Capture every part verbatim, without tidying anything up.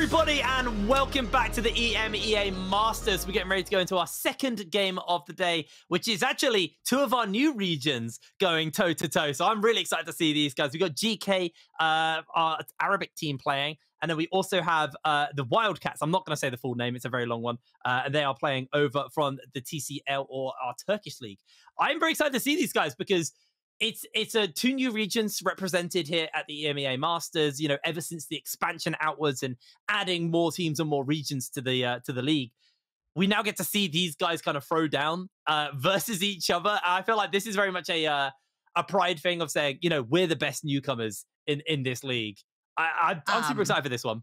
everybody, and welcome back to the EMEA Masters. We're getting ready to go into our second game of the day, which is actually two of our new regions going toe-to-toe. So I'm really excited to see these guys. We've got G K, uh, our Arabic team playing, and then we also have uh, the Wildcats. I'm not going to say the full name. It's a very long one. Uh, and they are playing over from the T C L, or our Turkish league. I'm very excited to see these guys because It's it's a two new regions represented here at the EMEA Masters. You know, ever since the expansion outwards and adding more teams and more regions to the uh, to the league, we now get to see these guys kind of throw down uh, versus each other. I feel like this is very much a uh, a pride thing of saying, you know, we're the best newcomers in in this league. I, I'm um, super excited for this one.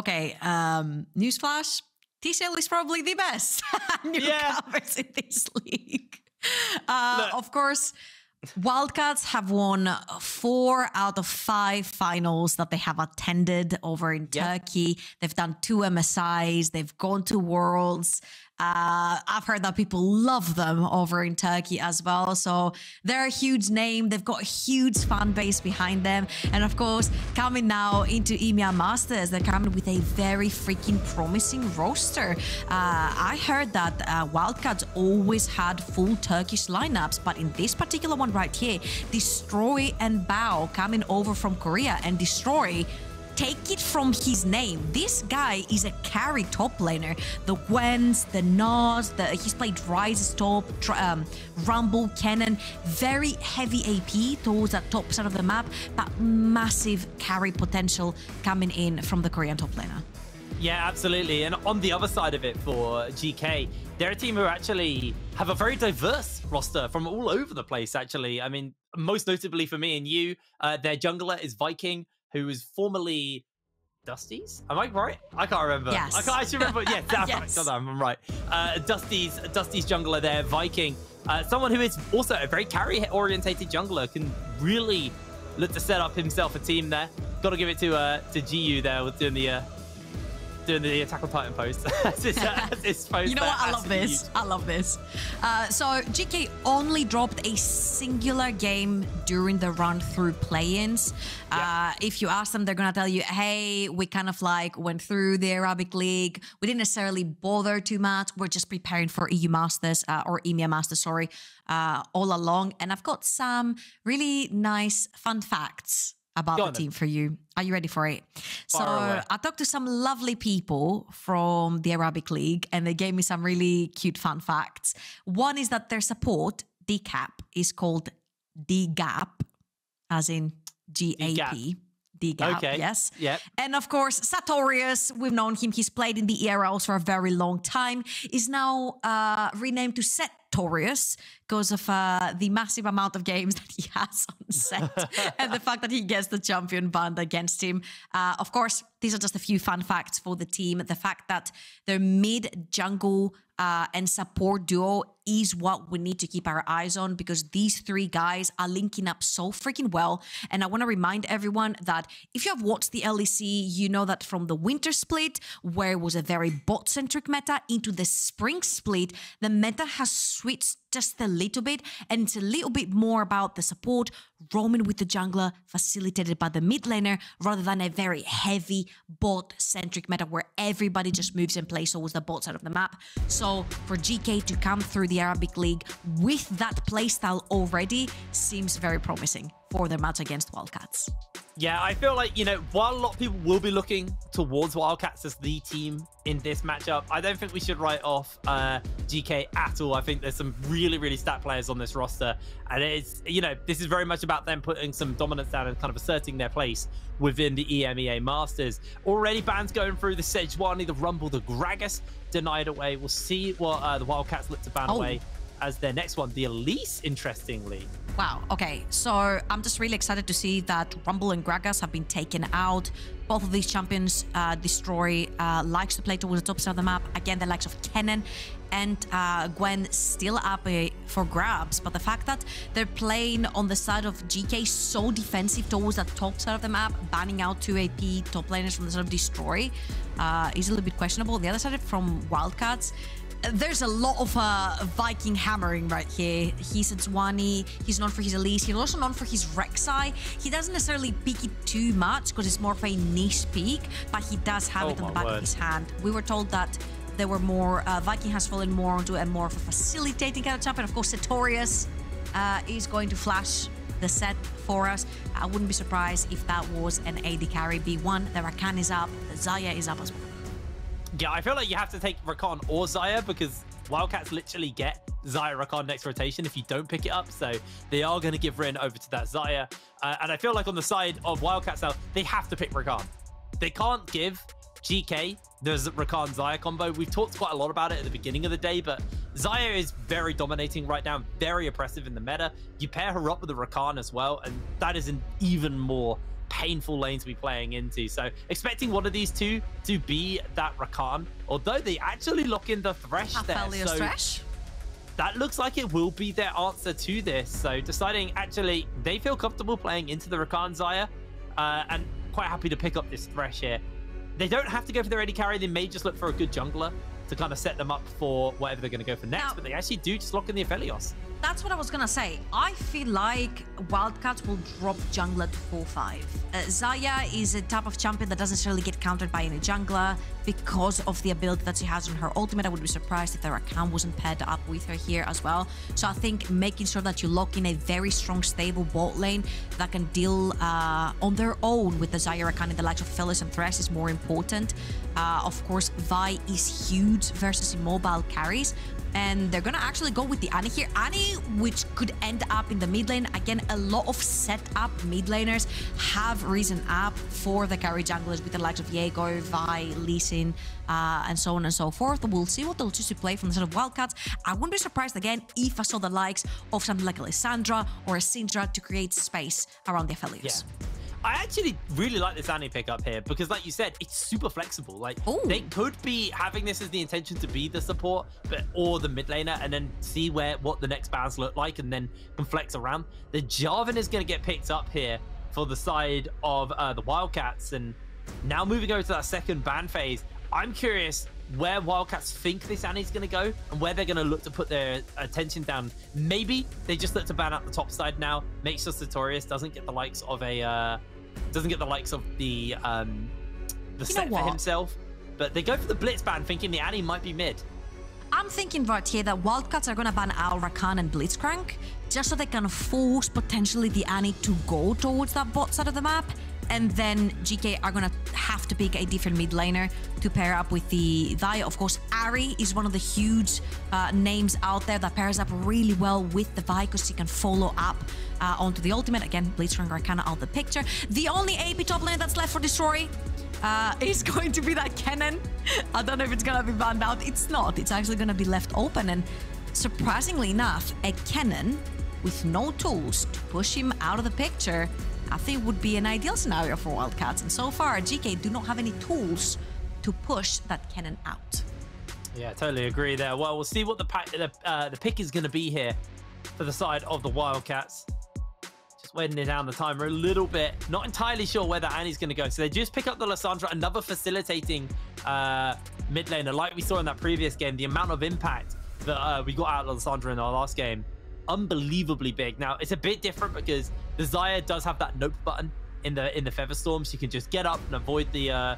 Okay, um, newsflash: T C L is probably the best newcomers yeah. in this league. Uh, of course. Wildcats have won four out of five finals that they have attended over in yeah. Turkey. They've done two M S Is. They've gone to Worlds. Uh, I've heard that people love them over in Turkey as well. So they're a huge name. They've got a huge fan base behind them. And of course, coming now into EMEA Masters, they're coming with a very freaking promising roster. Uh, I heard that uh, Wildcats always had full Turkish lineups, but in this particular one right here, Destroy and B A O coming over from Korea, and Destroy, take it from his name. This guy is a carry top laner. The Gwens, the Nas, the, he's played Rise's top, um, Rumble, Kennen. Very heavy A P towards that top side of the map, but massive carry potential coming in from the Korean top laner. Yeah, absolutely. And on the other side of it for G K, they're a team who actually have a very diverse roster from all over the place, actually. I mean, most notably for me and you, uh, their jungler is Viking, who was formerly Dusty's? Am I right? I can't remember. Yes. I, can't, I should remember. Yes, that's yes. Right. No, no, I'm right. Uh, Dusty's, Dusty's jungler there, Viking. Uh, someone who is also a very carry-orientated jungler, can really look to set up himself a team there. Got to give it to uh, to Giyuu there with doing the uh, doing the Attack on Titan post. this, uh, this post you know there. what? I love this. Huge. I love this. Uh, so G K only dropped a singular game during the run through play-ins. Yeah. Uh, if you ask them, they're going to tell you, hey, we kind of like went through the Arabic League. We didn't necessarily bother too much. We're just preparing for E U Masters uh, or EMEA Masters, sorry, uh, all along. And I've got some really nice fun facts about the team for you. Are you ready for it? So I talked to some lovely people from the Arabic League and they gave me some really cute fun facts. One is that their support, Dekap, is called D gap, as in G A P. D gap, okay. Yes. Yep. And of course, Sertorius, we've known him. He's played in the E R Ls for a very long time. Is now uh, renamed to Set. Sertorius because of uh, the massive amount of games that he has on set and the fact that he gets the champion banned against him. Uh, of course, these are just a few fun facts for the team. The fact that their mid-jungle uh, and support duo is what we need to keep our eyes on because these three guys are linking up so freaking well. And I want to remind everyone that if you have watched the L E C, you know that from the winter split, where it was a very bot-centric meta, into the spring split, the meta has switched just a little bit, and it's a little bit more about the support roaming with the jungler facilitated by the mid laner rather than a very heavy bot-centric meta where everybody just moves and plays towards the bot side of the map. So for G K to come through the Arabic League with that playstyle already seems very promising for their match against Wildcats. Yeah, I feel like, you know, while a lot of people will be looking towards Wildcats as the team in this matchup, I don't think we should write off uh, G K at all. I think there's some really, really stat players on this roster. And it's, you know, this is very much about them putting some dominance down and kind of asserting their place within the EMEA Masters. Already bans going through the Sejuani, the Rumble, the Gragas denied away. We'll see what uh, the Wildcats look to ban oh. away as their next one, the Elise, interestingly. Wow, okay, so I'm just really excited to see that Rumble and Gragas have been taken out. Both of these champions, uh, Destroy, uh, likes to play towards the top side of the map. Again, the likes of Kennen and uh, Gwen still up uh, for grabs. But the fact that they're playing on the side of G K so defensive towards the top side of the map, banning out two A P top laners from the side of Destroy, uh, is a little bit questionable. On the other side, from Wildcats, there's a lot of uh, Viking hammering right here. He's a Dzwani, he's known for his Elise, he's also known for his Rek'Sai. He doesn't necessarily pick it too much because it's more of a niche pick, but he does have oh it on the back word. of his hand. We were told that there were more, uh, Viking has fallen more onto a more of a facilitating kind of champion. Of course, Sertorius uh, is going to flash the set for us. I wouldn't be surprised if that was an A D carry B one. The Rakan is up, the Xayah is up as well. Yeah, I feel like you have to take Rakan or Xayah because Wildcats literally get Xayah Rakan next rotation if you don't pick it up. So they are going to give Rin over to that Xayah. Uh, and I feel like on the side of Wildcats now, they have to pick Rakan. They can't give G K the Rakan Xayah combo. We've talked quite a lot about it at the beginning of the day, but Xayah is very dominating right now, very oppressive in the meta. You pair her up with the Rakan as well, and that is an even more painful lane to be playing into. So expecting one of these two to be that Rakan, although they actually lock in the Thresh there. Aphelios Thresh? That looks like it will be their answer to this. So deciding actually they feel comfortable playing into the Rakan Xayah uh, and quite happy to pick up this Thresh here. They don't have to go for their A D carry. They may just look for a good jungler to kind of set them up for whatever they're going to go for next. Now, but they actually do just lock in the Aphelios. That's what I was going to say. I feel like Wildcats will drop jungler to four five. Uh, Xayah is a type of champion that doesn't necessarily get countered by any jungler because of the ability that she has on her ultimate. I would be surprised if the Rakan wasn't paired up with her here as well. So I think making sure that you lock in a very strong, stable bot lane that can deal uh, on their own with the Xayah Rakan and the likes of Aphelios and Thresh is more important. Uh, of course, Vi is huge versus immobile carries, and they're gonna actually go with the Annie here. Annie, which could end up in the mid lane. Again, a lot of set up mid laners have risen up for the carry junglers with the likes of Jaeger, Vi, Lee Sin, uh, and so on and so forth. We'll see what they'll choose to play from the side of Wildcats. I wouldn't be surprised again if I saw the likes of something like a Lissandra or a Syndra to create space around the Aphelios. Yeah. I actually really like this Annie pickup here because, like you said, it's super flexible. Like, Ooh. they could be having this as the intention to be the support but or the mid laner and then see where what the next bans look like and then can flex around. The Jarvan is going to get picked up here for the side of uh, the Wildcats. And now moving over to that second ban phase, I'm curious where Wildcats think this Annie's going to go and where they're going to look to put their attention down. Maybe they just look to ban out the top side now, make sure Sertorius doesn't get the likes of a... Uh, doesn't get the likes of the um, the set for himself. But they go for the Blitz ban thinking the Annie might be mid. I'm thinking right here that Wildcats are going to ban out Rakan and Blitzcrank just so they can force potentially the Annie to go towards that bot side of the map. And then G K are going to have to pick a different mid laner to pair up with the Vi. Of course, Ari is one of the huge uh, names out there that pairs up really well with the Vi because she can follow up uh, onto the ultimate. Again, Blitzcrank Rakan out of the picture. The only A P top lane that's left for Destroy uh, is going to be that Kennen. I don't know if it's going to be banned out. It's not. It's actually going to be left open. And surprisingly enough, a Kennen with no tools to push him out of the picture, I think, would be an ideal scenario for Wildcats. And so far, G K do not have any tools to push that Kennen out. Yeah, totally agree there. Well, we'll see what the, pack, the, uh, the pick is going to be here for the side of the Wildcats. Just winding down the timer a little bit. Not entirely sure where that Annie's going to go. So they just pick up the Lissandra, another facilitating uh, mid laner. Like we saw in that previous game, the amount of impact that uh, we got out of Lissandra in our last game, unbelievably big. Now, it's a bit different because the Xayah does have that nope button in the in the Featherstorm, so you can just get up and avoid the uh,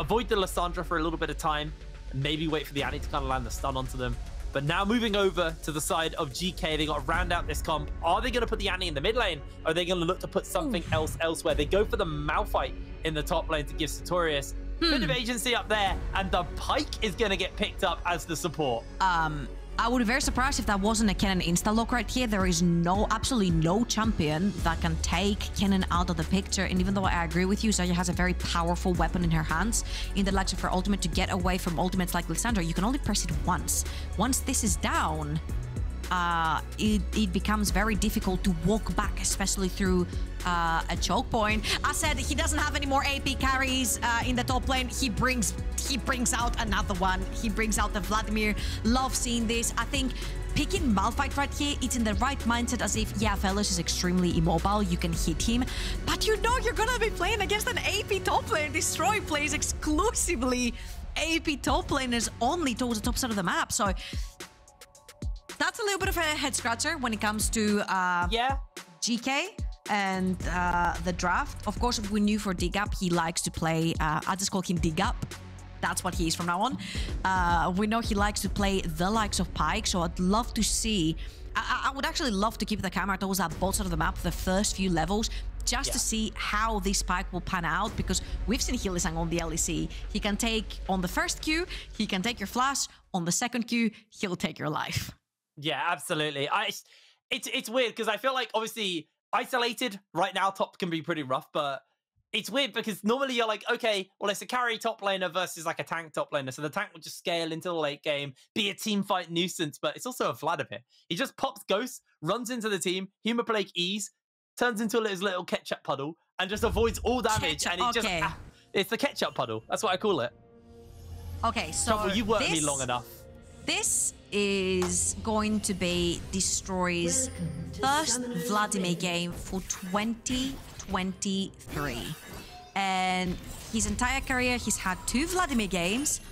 avoid the Lissandra for a little bit of time, and maybe wait for the Annie to kind of land the stun onto them. But now moving over to the side of G K, they got to round out this comp. Are they going to put the Annie in the mid lane? Or are they going to look to put something Ooh. else elsewhere? They go for the Malphite in the top lane to give Sertorius hmm. bit of agency up there, and the Pyke is going to get picked up as the support. Um. I would be very surprised if that wasn't a Kennen insta-lock right here. There is no, absolutely no champion that can take Kennen out of the picture. And even though I agree with you, Xayah has a very powerful weapon in her hands in the likes of her ultimate to get away from ultimates like Lissandra. You can only press it once. Once this is down, uh, it, it becomes very difficult to walk back, especially through uh, a choke point. I said he doesn't have any more A P carries uh, in the top lane. He brings... He brings out another one. He brings out the Vladimir. Love seeing this. I think picking Malphite right here, it's in the right mindset as if, yeah, Aphelios is extremely immobile. You can hit him. But you know you're going to be playing against an A P top lane. Destroy plays exclusively A P top laners only towards the top side of the map. So that's a little bit of a head scratcher when it comes to uh, yeah. G K and uh, the draft. Of course, we knew for Dekap, he likes to play, uh, I just call him Dekap. That's what he is from now on. Uh, we know he likes to play the likes of Pyke, so I'd love to see... I, I would actually love to keep the camera towards that bot side of the map for the first few levels, just yeah. to see how this Pyke will pan out, because we've seen Hillsang on the L E C. He can take on the first queue, he can take your flash, on the second queue, he'll take your life. Yeah, absolutely. I, it's, it's weird, because I feel like, obviously, isolated right now, top can be pretty rough, but... It's weird because normally you're like, okay, well, it's a carry top laner versus like a tank top laner. So the tank will just scale into the late game, be a team fight nuisance, but it's also a Vladimir. He just pops ghosts, runs into the team, humor plague ease, turns into his little ketchup puddle, and just avoids all damage. Ketchup, and it okay. just, ah, it's the ketchup puddle. That's what I call it. Okay, so Trouble, you worked me long enough. This is going to be Destroy's first Vladimir game for twenty twenty-three, and his entire career he's had two Vladimir games,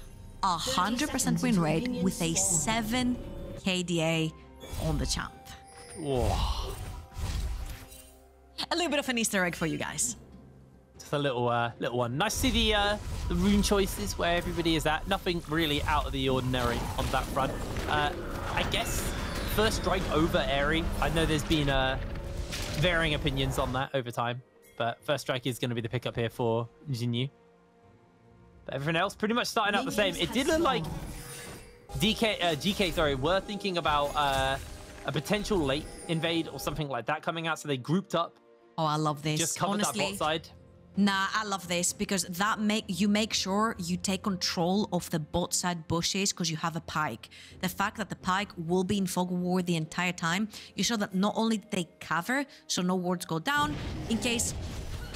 a hundred percent win rate with a seven K D A on the champ. Whoa. A little bit of an Easter egg for you guys. Just a little uh, little one. Nice to see the uh, the rune choices where everybody is at. Nothing really out of the ordinary on that front. Uh, I guess first strike over Airy. I know there's been a varying opinions on that over time, but first strike is going to be the pickup here for Giyuu. But everything else pretty much starting out the same. It did look like D K, uh, G K, sorry, were thinking about uh, a potential late invade or something like that coming out, so they grouped up. Oh, I love this. Just covered Honestly, that bot side. Nah, I love this because that make you make sure you take control of the bot side bushes because you have a Pyke. The fact that the Pyke will be in fog war the entire time, you show that not only they cover, so no wards go down. In case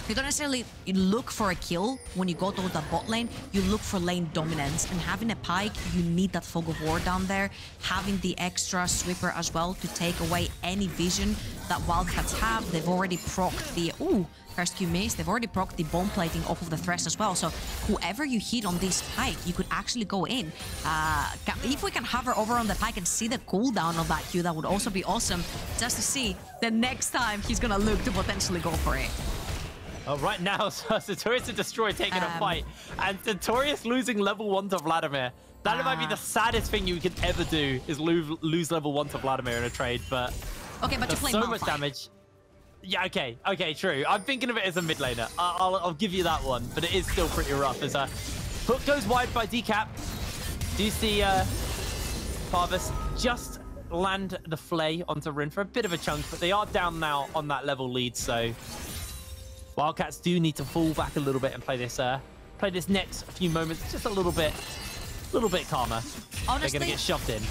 you don't necessarily look for a kill when you go to the bot lane, you look for lane dominance. And having a Pyke, you need that fog of war down there. Having the extra sweeper as well to take away any vision that Wildcats have. They've already procced the ooh. First Q miss, they've already procced the bomb plating off of the Thresh as well. So whoever you hit on this Pyke, you could actually go in. Uh, if we can hover over on the Pyke and see the cooldown of that Q, that would also be awesome, just to see the next time he's going to look to potentially go for it. Oh, right now, Sertorius and Destroy taking um, a fight, and Sertorius losing level one to Vladimir. That uh, might be the saddest thing you could ever do, is lose, lose level one to Vladimir in a trade, but, okay, but there's you so Malphite. Much damage. Yeah, okay, okay, true. I'm thinking of it as a mid laner. I I'll, I'll give you that one, but it is still pretty rough. As a hook goes wide by Dekap. Do you see uh, Parvus just land the flay onto Rin for a bit of a chunk, but they are down now on that level lead, so Wildcats do need to fall back a little bit and play this uh, play this next few moments just a little bit, little bit calmer. Honestly, they're gonna get shoved in.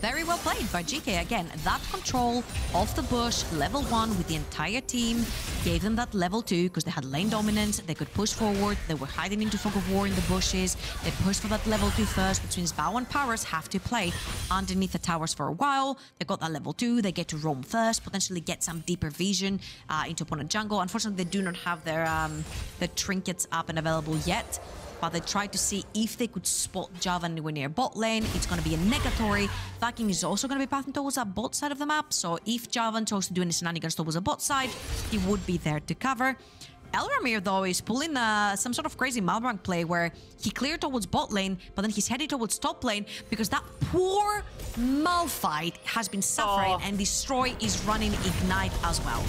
Very well played by G K again. That control off the bush, level one with the entire team, gave them that level two because they had lane dominance. They could push forward. They were hiding into fog of war in the bushes. They pushed for that level two first, which means B A O and Parus have to play underneath the towers for a while. They got that level two. They get to roam first, potentially get some deeper vision uh, into opponent jungle. Unfortunately, they do not have their um, their trinkets up and available yet. But they tried to see if they could spot Jarvan anywhere near bot lane. It's going to be a negatory. Viking is also going to be pathing towards that bot side of the map. So if Jarvan chose to do any shenanigans towards the bot side, he would be there to cover. Elramir, though, is pulling uh, some sort of crazy Malphite play where he cleared towards bot lane, but then he's headed towards top lane because that poor Malphite has been suffering, oh. and Destroy is running Ignite as well.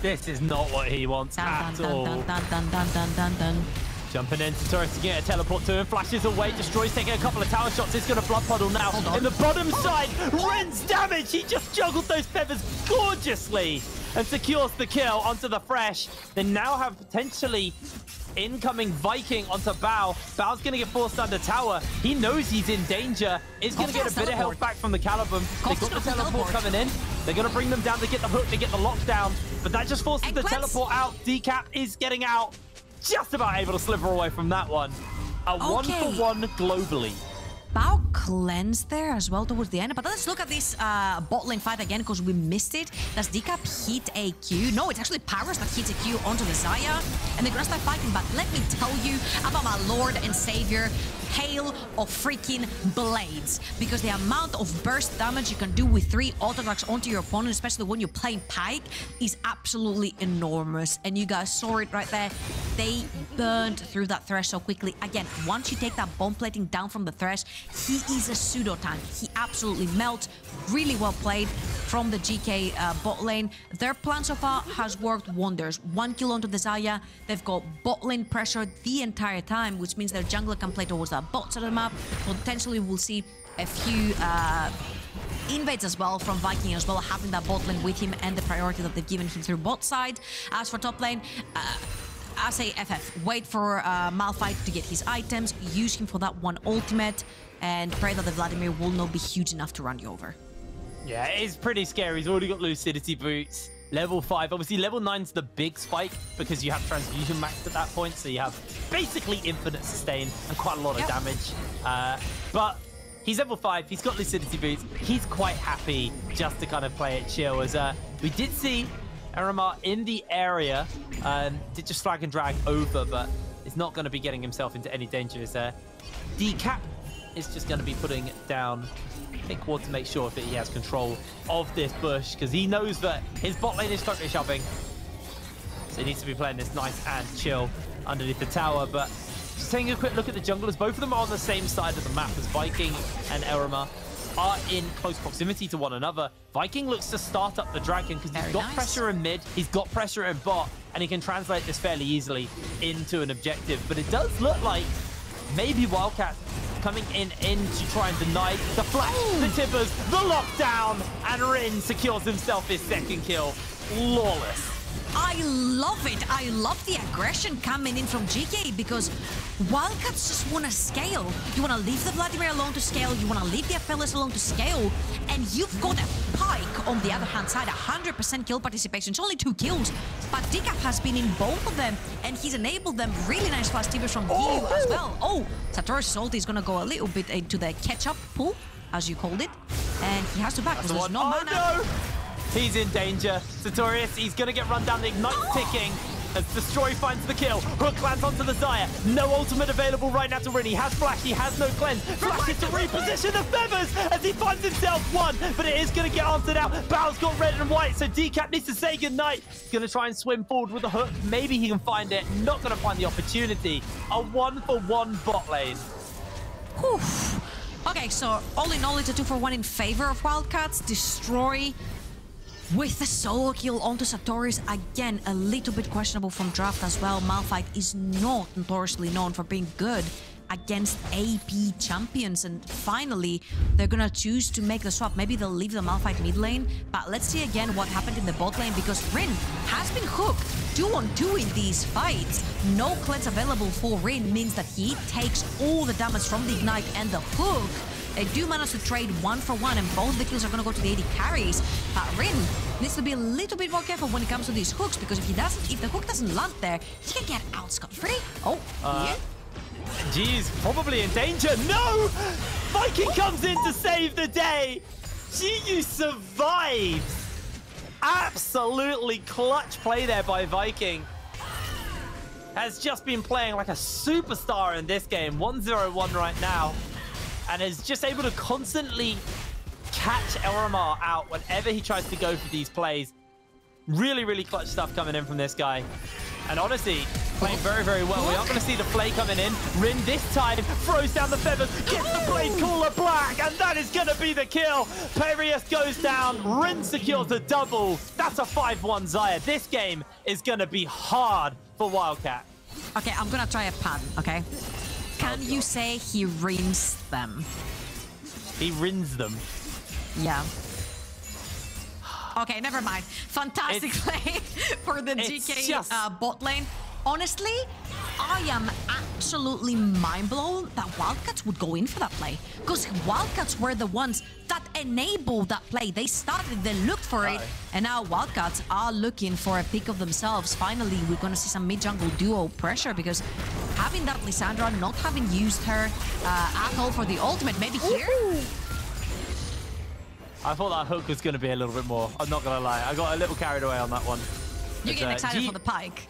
This is not what he wants dun, at dun, all. Dun, dun, dun, dun, dun, dun, dun. Jumping in, Sertorius to get a teleport to him, flashes away, Destroys taking a couple of tower shots, it's gonna blood puddle now. In the bottom oh. side, Ren's damage, he just juggled those feathers gorgeously and secures the kill onto the Thresh. They now have potentially incoming Viking onto Bao. Bao's gonna get forced under tower, he knows he's in danger, is gonna get a bit of health back from the Calibum. They've got the teleport coming in, they're gonna bring them down, they get the hook, they get the lockdown, but that just forces the teleport out. Dekap is getting out. Just about able to sliver away from that one. A okay. one-for-one globally. Bao cleansed there as well towards the end, but let's look at this uh, bot lane fight again because we missed it. Does Dekap hit a Q? No, it's actually Parus that hits a Q onto the Xayah, and they're gonna start fighting, but let me tell you about my lord and savior, hail of freaking blades, because the amount of burst damage you can do with three auto attacks onto your opponent, especially when you're playing Pyke, is absolutely enormous. And you guys saw it right there. They burned through that Thresh so quickly. Again, once you take that bomb plating down from the Thresh, he is a pseudo tank. He absolutely melts. Really well played from the G K uh, bot lane. Their plan so far has worked wonders. One kill onto the Xayah. They've got bot lane pressure the entire time, which means their jungler can play towards that bot side of the map. Potentially, we'll see a few uh, invades as well from Viking as well, having that bot lane with him and the priority that they've given him through bot side. As for top lane, uh, I say F F. Wait for uh, Malphite to get his items, use him for that one ultimate, and pray that the Vladimir will not be huge enough to run you over. Yeah, it's pretty scary. He's already got Lucidity Boots. Level five. Obviously, level nine's the big spike because you have Transfusion maxed at that point, so you have basically infinite sustain and quite a lot of yep. damage. Uh, but he's level five. He's got Lucidity Boots. He's quite happy just to kind of play it chill. As uh, we did see Elramir in the area, um, did just flag and drag over, but it's not going to be getting himself into any danger. As uh, Dekap is just going to be putting down Quad to make sure that he has control of this bush, because he knows that his bot lane is totally shoving, so he needs to be playing this nice and chill underneath the tower. But just taking a quick look at the junglers, both of them are on the same side of the map, as Viking and Elramir are in close proximity to one another. Viking looks to start up the dragon because he's Very got nice. pressure in mid, he's got pressure in bot, and he can translate this fairly easily into an objective. But it does look like maybe Wildcats coming in, in to try and deny the flash, Ooh. the Tibbers, the lockdown, and Rin secures himself his second kill. Lawless. I love it. I love the aggression coming in from G K, because Wildcats just want to scale. You want to leave the Vladimir alone to scale. You want to leave the Aphelios alone to scale. And you've got a Pyke on the other hand side, one hundred percent kill participation. It's only two kills, but Dekap has been in both of them, and he's enabled them. Really nice fast Tibbers from Giyuu oh. as well. Oh, Sertorius' ult is going to go a little bit into the catch-up pool, as you called it. And he has to back because the there's no oh, mana. No. He's in danger. Sertorius, he's going to get run down. The Ignite's oh. ticking as Destroy finds the kill. Hook lands onto the Xayah. No ultimate available right now to Rin. He has Flash. He has no Cleanse. Flash is to reposition the Feathers as he finds himself one, but it is going to get answered out. Bao's got red and white, so Dekap needs to say goodnight. He's going to try and swim forward with a hook. Maybe he can find it. Not going to find the opportunity. A one-for-one bot lane. Oof. Okay, so all in all, it's a two-for-one in favor of Wildcats. Destroy with the solo kill onto Sertorius, again, a little bit questionable from draft as well. Malphite is not notoriously known for being good against A P champions, and finally, they're gonna choose to make the swap. Maybe they'll leave the Malphite mid lane, but let's see again what happened in the bot lane, because Rin has been hooked two on two in these fights. No cleanse available for Rin means that he takes all the damage from the Ignite and the hook. They do manage to trade one for one, and both the kills are going to go to the A D carries. But Rin needs to be a little bit more careful when it comes to these hooks, because if he doesn't, if the hook doesn't land there, he can get out scot-free. Oh, uh, yeah. G's probably in danger. No! Viking comes in to save the day. Giyuu survives. Absolutely clutch play there by Viking. Has just been playing like a superstar in this game. one zero one right now, and is just able to constantly catch Elramir out whenever he tries to go for these plays. Really, really clutch stuff coming in from this guy. And honestly, playing very, very well. We are going to see the play coming in. Rin this time throws down the feathers, gets the blade caller black, and that is going to be the kill. Perius goes down. Rin secures a double. That's a five one Xayah. This game is going to be hard for Wildcat. Okay, I'm going to try a pun, okay? Can you say he rins them? He rins them. Yeah. Okay, never mind. Fantastic it's, play for the G K just... uh, bot lane. Honestly, I am absolutely mind-blown that Wildcats would go in for that play, because Wildcats were the ones that enabled that play. They started, they looked for it, and now Wildcats are looking for a pick of themselves. Finally, we're going to see some mid-jungle duo pressure, because having that Lissandra, not having used her uh, at all for the ultimate, maybe here? Ooh. I thought that hook was going to be a little bit more. I'm not going to lie. I got a little carried away on that one. You're getting uh, excited G for the Pyke.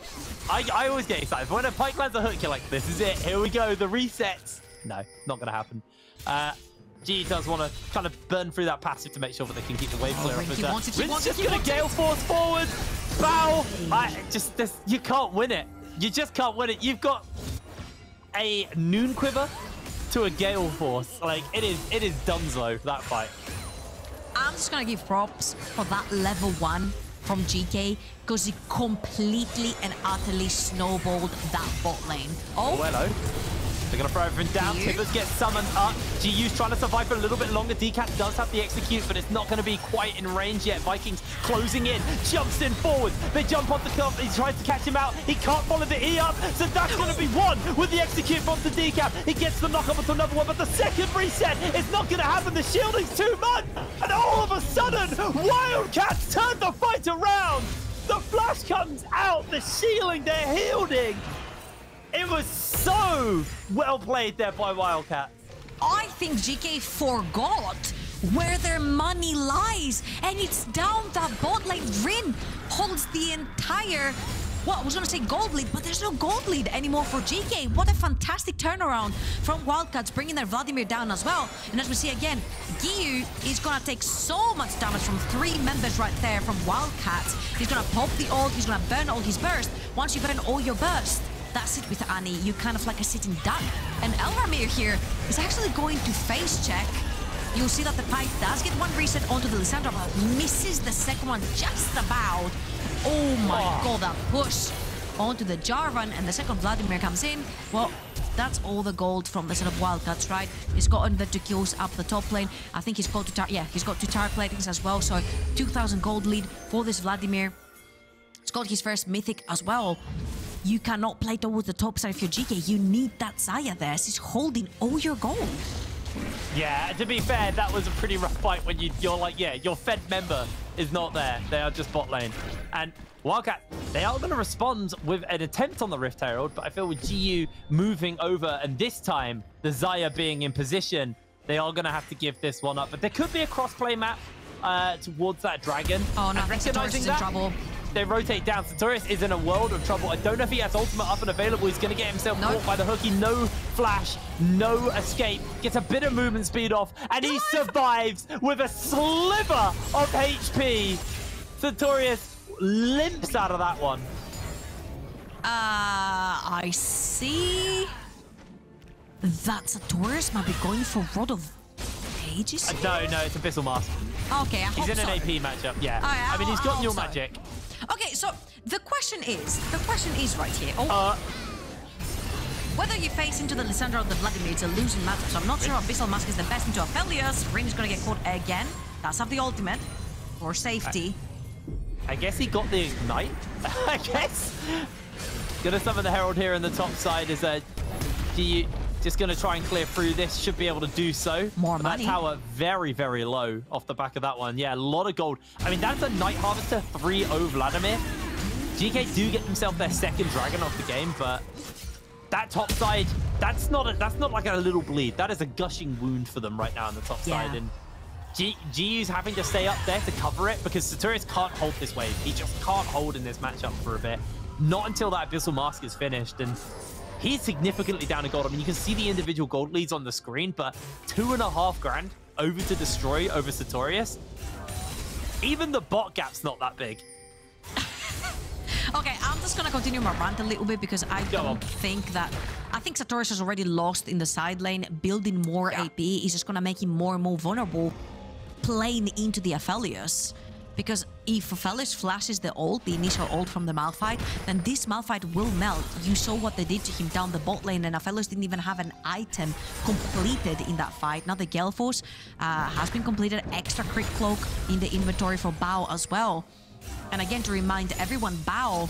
I, I always get excited. When a Pyke lands a hook, you're like, this is it. Here we go. The resets. No, not going to happen. Uh, G does want to kind of burn through that passive to make sure that they can keep the wave clear up. Rin's just going to Gale Force forward. Bow. I just, this, you can't win it. You just can't win it. You've got a Noon Quiver to a Gale Force. Like, it is, it is Dunzo, that fight. I'm just going to give props for that level one from G K, because he completely and utterly snowballed that bot lane. Oh, well, hello. They're going to throw everything down. Tibbers gets summoned up. Giyuu's trying to survive for a little bit longer. Decat does have the execute, but it's not going to be quite in range yet. Vikings closing in. Jumps in forward. They jump off the top. He tries to catch him out. He can't follow the E up. So that's going to be one with the execute from the Decap. He gets the knock up with another one, but the second reset is not going to happen. The shielding's too much. And all of a sudden, Wildcats turn the fight around. The flash comes out. The shielding, they're shielding. It was so well played there by Wildcats. I think G K forgot where their money lies, and it's down that bot lane. Rin holds the entire, well, I was going to say gold lead, but there's no gold lead anymore for G K. What a fantastic turnaround from Wildcats, bringing their Vladimir down as well. And as we see again, Giyuu is going to take so much damage from three members right there from Wildcats. He's going to pop the ult, he's going to burn all his burst. Once you burn all your burst, that's it with Annie. You kind of like a sitting duck. And Elramir here is actually going to face check. You'll see that the Pyke does get one reset onto the Lissandra, but misses the second one just about. Oh my oh. god, that push onto the Jarvan, and the second Vladimir comes in. Well, that's all the gold from the set of Wildcats, right? He's gotten the two kills up the top lane. I think he's got two tar yeah, he's got two tar platings as well, so two thousand gold lead for this Vladimir. He's got his first mythic as well. You cannot play towards the top side of your G K. You need that Xayah there. She's holding all your gold. Yeah, to be fair, that was a pretty rough fight when you, you're like, yeah, your Fed member is not there. They are just bot lane. And Wildcat, they are going to respond with an attempt on the Rift Herald, but I feel with Giyuu moving over and this time the Xayah being in position, they are going to have to give this one up. But there could be a crossplay map uh, towards that dragon. Oh, no, recognizing that. Trouble. They rotate down. Sertorius is in a world of trouble. I don't know if he has ultimate up and available. He's going to get himself nope. caught by the hooky. No flash, no escape. Gets a bit of movement speed off, and he survives with a sliver of H P. Sertorius limps out of that one. Uh, I see. That Sertorius might be going for Rod of Ages. No, no, it's Abyssal Mask. Okay, I hope He's in so. an A P matchup, yeah. Right, I, I mean, he's got your so. magic. Okay, so the question is, the question is right here. Oh, uh, whether you face into the Lissandra or the Vladimir, it's a losing matchup. So I'm not sure Abyssal Mask is the best into Aphelios. Rin is going to get caught again. Does have the ultimate for safety. I, I guess he got the ignite. I guess. Going to summon the Herald here in the top side. Is a Giyuu just going to try and clear through this? Should be able to do so. More but money. That tower very, very low off the back of that one. Yeah, a lot of gold. I mean, that's a Night Harvester three oh Vladimir. G K do get themselves their second dragon off the game, but that top side, that's not a, that's not like a little bleed. That is a gushing wound for them right now on the top yeah. side. And Giyuu's having to stay up there to cover it because Sertorius can't hold this wave. He just can't hold in this matchup for a bit. Not until that Abyssal Mask is finished. And he's significantly down in gold. I mean, you can see the individual gold leads on the screen, but two and a half grand over to Destroy over Sertorius. Even the bot gap's not that big. Okay, I'm just going to continue my rant a little bit because I Go don't on. think that... I think Sertorius has already lost in the side lane. Building more yeah. A P is just going to make him more and more vulnerable playing into the Aphelios. Because if Aphelios flashes the ult, the initial ult from the Malphite, then this Malphite will melt. You saw what they did to him down the bot lane, and Aphelios didn't even have an item completed in that fight. Now the Gale Force uh, has been completed. Extra crit cloak in the inventory for B A O as well. And again, to remind everyone, B A O,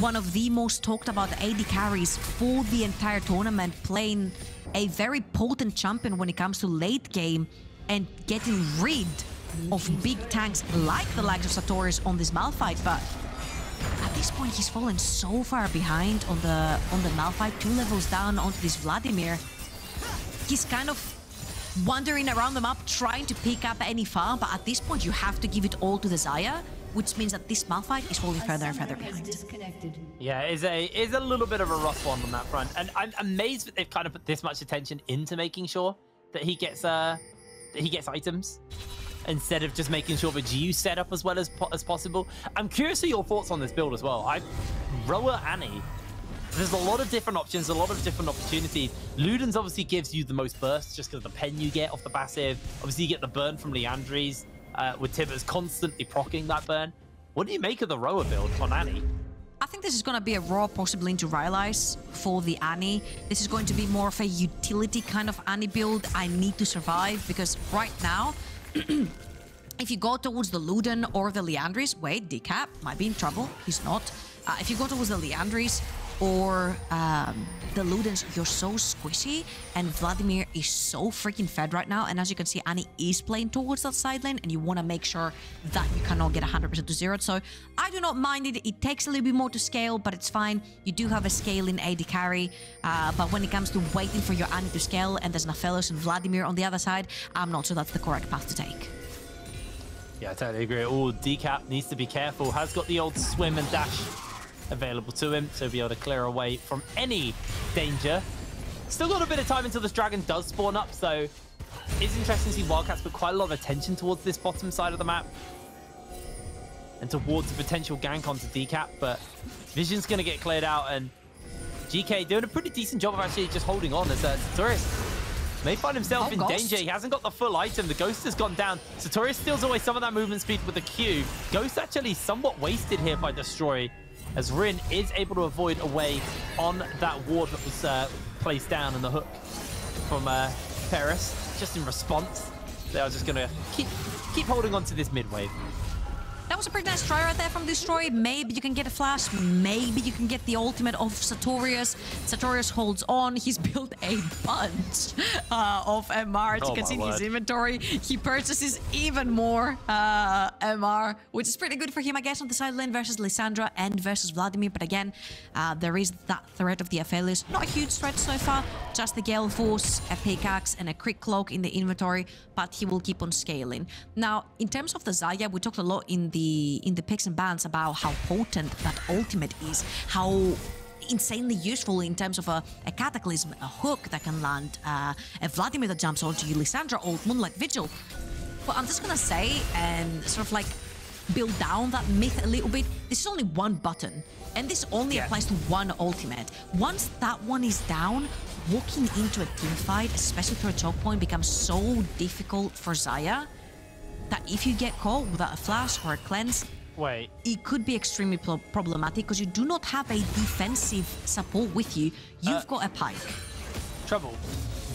one of the most talked about A D carries for the entire tournament, playing a very potent champion when it comes to late game and getting rid of big tanks like the likes of Sertorius on this Malphite, but at this point he's fallen so far behind on the on the Malphite, two levels down onto this Vladimir. He's kind of wandering around the map trying to pick up any farm, but at this point you have to give it all to the Xayah which means that this Malphite is falling further and further behind. Yeah, it's a, it's a little bit of a rough one on that front. And I'm amazed that they've kind of put this much attention into making sure that he gets uh, that he gets items, instead of just making sure that Giyuu set up as well as, po as possible. I'm curious for your thoughts on this build as well. I, Roa Annie, there's a lot of different options, a lot of different opportunities. Luden's obviously gives you the most bursts just because of the pen you get off the passive. Obviously you get the burn from Liandry's, uh, with Tibbers constantly proccing that burn. What do you make of the Roa build on Annie? I think this is going to be a raw possible into Rylai's for the Annie. This is going to be more of a utility kind of Annie build. I need to survive, because right now, if you go towards the Luden or the Liandry's, wait, Dekap might be in trouble. He's not. Uh, if you go towards the Liandry's or um, the Ludens, you're so squishy, and Vladimir is so freaking fed right now. And as you can see, Annie is playing towards that side lane, and you want to make sure that you cannot get one hundred percent to zero. So I do not mind it. It takes a little bit more to scale, but it's fine. You do have a scaling A D carry, uh, but when it comes to waiting for your Annie to scale, and there's an Aphelios and Vladimir on the other side, I'm not sure that's the correct path to take. Yeah, I totally agree. Oh, Dekap needs to be careful. Has got the old swim and dash available to him, so he'll be able to clear away from any danger. Still got a bit of time until this dragon does spawn up, so it's interesting to see Wildcats put quite a lot of attention towards this bottom side of the map and towards the potential gank onto Dekap, but Vision's going to get cleared out, and G K doing a pretty decent job of actually just holding on as uh, Sertorius may find himself oh, in ghost. danger. He hasn't got the full item. The Ghost has gone down. Sertorius steals away some of that movement speed with the Q. Ghost actually somewhat wasted here by Destroy, as Rin is able to avoid away on that ward that was uh, placed down in the hook from uh, Parus. Just in response, they are just going to keep keep holding on to this mid wave. That was a pretty nice try right there from Destroy. Maybe you can get a flash. Maybe you can get the ultimate of Sertorius. Sertorius holds on. He's built a bunch uh, of M R. As you can see in his inventory, he purchases even more uh, M R, which is pretty good for him, I guess, on the side lane versus Lissandra and versus Vladimir. But again, uh, there is that threat of the Aphelios. Not a huge threat so far. Just the Gale Force, a pickaxe, and a Crit Cloak in the inventory. But he will keep on scaling. Now, in terms of the Xayah, we talked a lot in the in the picks and bans about how potent that ultimate is, how insanely useful in terms of a, a cataclysm, a hook that can land, uh, a Vladimir that jumps onto you, Lissandra, old Moonlight Vigil. But I'm just gonna say and sort of like build down that myth a little bit. This is only one button, and this only yeah. applies to one ultimate. Once that one is down, walking into a team fight, especially through a choke point, becomes so difficult for Xayah that if you get caught without a flash or a cleanse, wait, it could be extremely pro problematic because you do not have a defensive support with you. You've uh, got a Pyke. Trouble.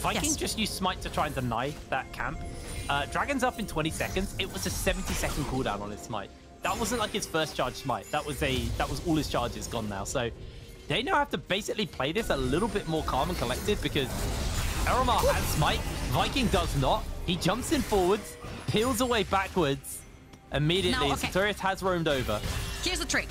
Viking yes. just used Smite to try and deny that camp. Uh, Dragon's up in twenty seconds. It was a seventy second cooldown on his Smite. That wasn't like his first charge Smite. That was a that was all his charges gone now. So they now have to basically play this a little bit more calm and collected, because Elramir has Smite. Viking does not. He jumps in forwards, peels away backwards immediately. No, okay. Sertorius has roamed over. Here's the trick.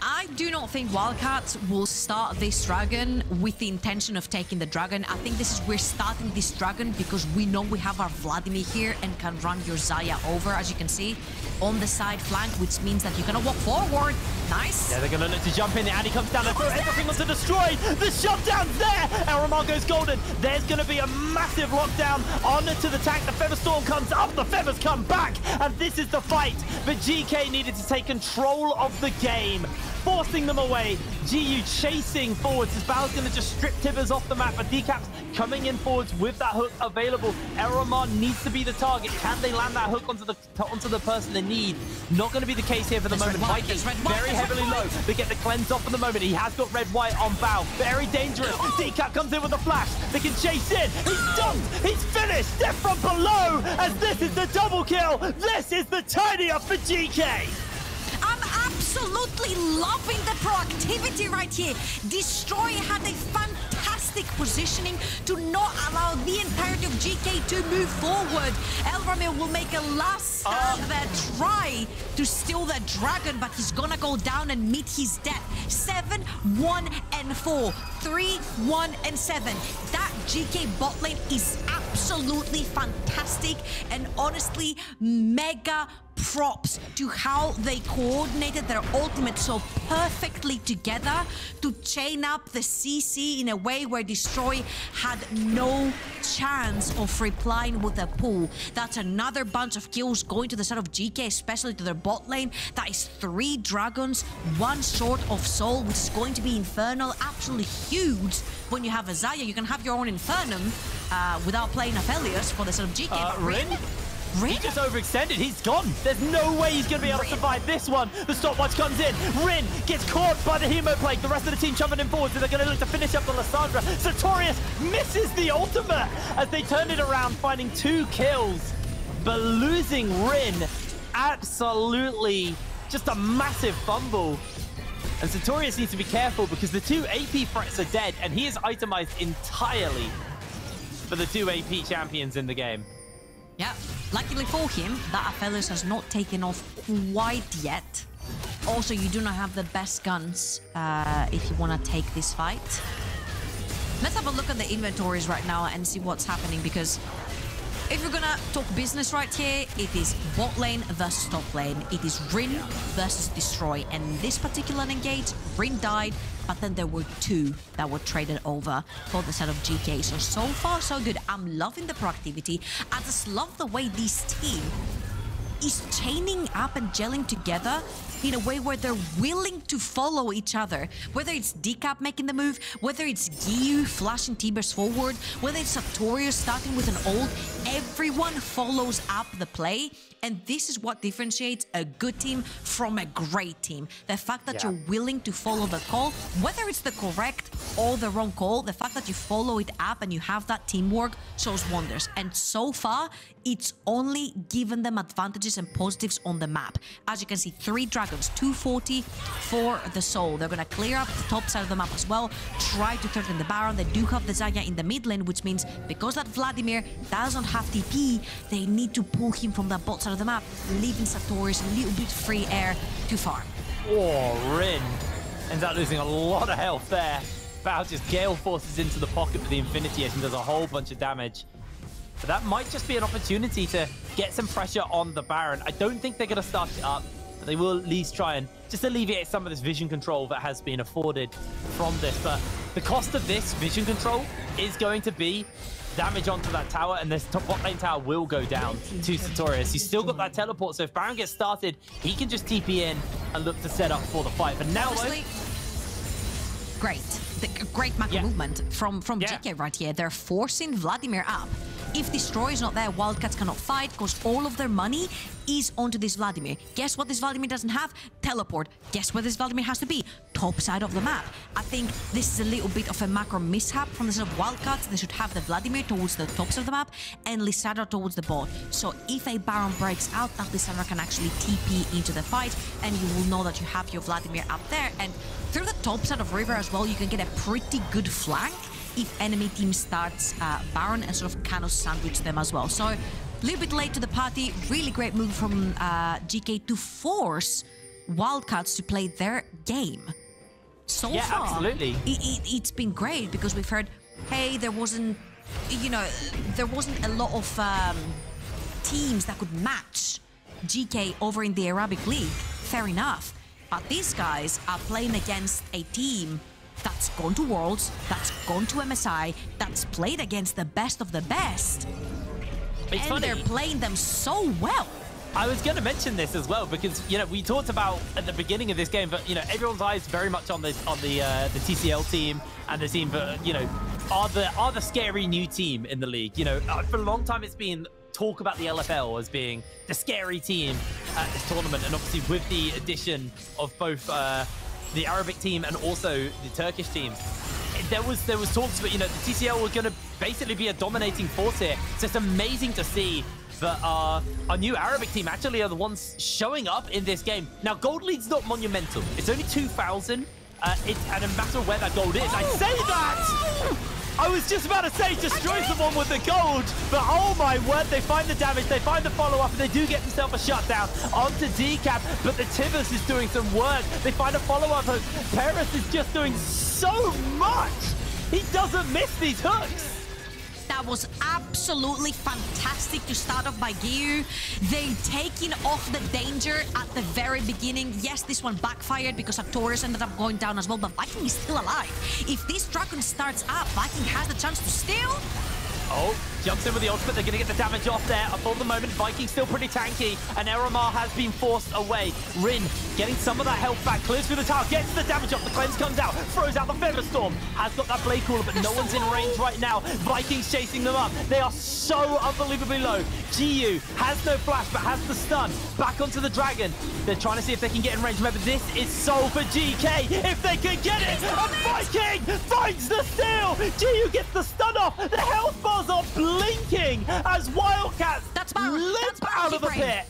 I do not think Wildcats will start this dragon with the intention of taking the dragon. I think this is we're starting this dragon because we know we have our Vladimir here and can run your Xayah over, as you can see, on the side flank, which means that you're going to walk forward. Nice. Yeah, they're going to look to jump in. The Annie comes down. They throw everything onto Destroy. The shutdown's there. Elramir goes golden. There's going to be a massive lockdown onto the tank. The Feather Storm comes up. The Feathers come back. And this is the fight. But G K needed to take control of the game, forcing them away. Giyuu chasing forwards. His Bao's going to just strip Tibbers off the map, but Decap's coming in forwards with that hook available. Elramir needs to be the target. Can they land that hook onto the onto the person they need? Not going to be the case here for the There's moment. Viking very heavily low. They get the cleanse off for the moment. He has got red white on Bao. Very dangerous. Dekap comes in with a flash. They can chase in. He's dunked. He's finished. They're from below, as this is the double kill. This is the tidy up for G K. Absolutely loving the proactivity right here. Destroy had a fantastic positioning to not allow the entirety of G K to move forward. Elramir will make a last stand uh. there, try to steal the dragon, but he's gonna go down and meet his death. Seven, one, and four. Three, one, and seven. That G K bot lane is absolutely fantastic and honestly mega props to how they coordinated their ultimate so perfectly together to chain up the C C in a way where Destroy had no chance of replying with a pull. That's another bunch of kills going to the side of G K, especially to their bot lane. That is three dragons, one short of soul, which is going to be infernal. Absolutely huge. When you have Xayah, you can have your own infernum uh, without playing Aphelios for the side of G K. Uh, but Rin? Rin? He just overextended. He's gone. There's no way he's going to be able Rin. to survive this one. The stopwatch comes in. Rin gets caught by the Hemoplague. The rest of the team shoving him forward, so they're going to look to finish up the Lissandra. Sertorius misses the ultimate as they turn it around, finding two kills. But losing Rin, absolutely just a massive fumble. And Sertorius needs to be careful because the two A P threats are dead, and he is itemized entirely for the two A P champions in the game. Yeah, luckily for him, that Aphelios has not taken off quite yet. Also, you do not have the best guns uh, if you want to take this fight. Let's have a look at the inventories right now and see what's happening, because if we're gonna talk business right here, it is bot lane versus top lane. It is Rin versus Destroy. And this particular engage, Rin died, but then there were two that were traded over for the side of G K. So, so far, so good. I'm loving the proactivity. I just love the way this team is chaining up and gelling together in a way where they're willing to follow each other. Whether it's Dekap making the move, whether it's Giyuu flashing Tibbers forward, whether it's Sertorius starting with an ult, everyone follows up the play. And this is what differentiates a good team from a great team. The fact that yeah. you're willing to follow the call, whether it's the correct or the wrong call, the fact that you follow it up and you have that teamwork shows wonders. And so far, it's only given them advantages and positives on the map. As you can see, three dragons. two forty for the soul. They're going to clear up the top side of the map as well, try to threaten the Baron. They do have the Xayah in the mid lane, which means because that Vladimir doesn't have T P, they need to pull him from the bot side of the map, leaving Sertorius a little bit free air to farm. Oh, Rin ends up losing a lot of health there. Val just Gale Forces into the pocket for the Infinity Edge and does a whole bunch of damage. But that might just be an opportunity to get some pressure on the Baron. I don't think they're going to start it up. They will at least try and just alleviate some of this vision control that has been afforded from this. But the cost of this vision control is going to be damage onto that tower, and this top lane tower will go down to Sertorius. He's still got that teleport, so if Baron gets started, he can just T P in and look to set up for the fight. But now... Honestly, great. The great macro yeah. movement from, from yeah. G K right here. They're forcing Vladimir up. If Destroy is not there, Wildcats cannot fight because all of their money is onto this Vladimir. Guess what this Vladimir doesn't have? Teleport. Guess where this Vladimir has to be? Top side of the map. I think this is a little bit of a macro mishap from the side of Wildcats. They should have the Vladimir towards the top side of the map and Lissandra towards the bot. So if a Baron breaks out, that Lissandra can actually T P into the fight and you will know that you have your Vladimir up there. And through the top side of river as well, you can get a pretty good flank if enemy team starts uh, Baron and sort of kind of sandwich them as well. So a little bit late to the party, really great move from uh, G K to force Wildcats to play their game. So yeah, far, absolutely. It, it, it's been great because we've heard, hey, there wasn't, you know, there wasn't a lot of um, teams that could match G K over in the Arabic League. Fair enough. But these guys are playing against a team that's gone to Worlds, that's gone to M S I, that's played against the best of the best. It's and funny. They're playing them so well. I was going to mention this as well because, you know, we talked about at the beginning of this game, but, you know, everyone's eyes very much on, this, on the, uh, the T C L team and the team that, you know, are the, are the scary new team in the league. You know, for a long time it's been talk about the L F L as being the scary team at this tournament. And obviously with the addition of both... Uh, the Arabic team and also the Turkish teams. There was there was talks about, you know, the T C L were going to basically be a dominating force here. So it's amazing to see that our, our new Arabic team actually are the ones showing up in this game. Now, gold lead's not monumental. It's only two thousand. Uh, it's and no matter where that gold is. Oh, I say that! Oh! I was just about to say, destroys the one with the gold, but oh my word, they find the damage, they find the follow-up, and they do get themselves a shutdown onto Dekap, but the Tibbers is doing some work. They find a follow-up, and Parus is just doing so much! He doesn't miss these hooks! That was absolutely fantastic to start off by Giyuu. They taking off the danger at the very beginning. Yes, this one backfired because Arcturus ended up going down as well, but Viking is still alive. If this Dragon starts up, Viking has the chance to steal. Oh, jumps in with the ultimate. They're going to get the damage off there. For the moment, Viking still pretty tanky, and Elramir has been forced away. Rin getting some of that health back, clears through the tower, gets the damage off. The cleanse comes out, throws out the Featherstorm, has got that Blade Crawler, but There's no one's in range right now. Vikings chasing them up. They are so unbelievably low. Giyuu has no flash, but has the stun. Back onto the dragon. They're trying to see if they can get in range. Remember, this is soul for G K. If they can get it, and Viking finds the steal. Giyuu gets the stun off. The health bar are blinking as Wildcats That's limp out of the pit.